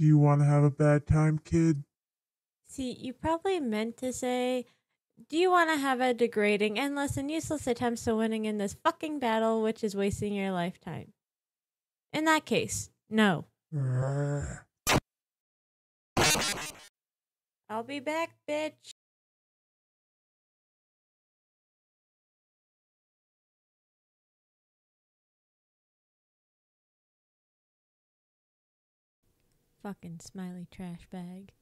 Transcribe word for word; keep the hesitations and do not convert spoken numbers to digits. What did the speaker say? Do you want to have a bad time, kid? See, you probably meant to say, do you want to have a degrading, endless, and useless attempts to winning in this fucking battle, which is wasting your lifetime? In that case, no. I'll be back, bitch. Fucking smiley trash bag.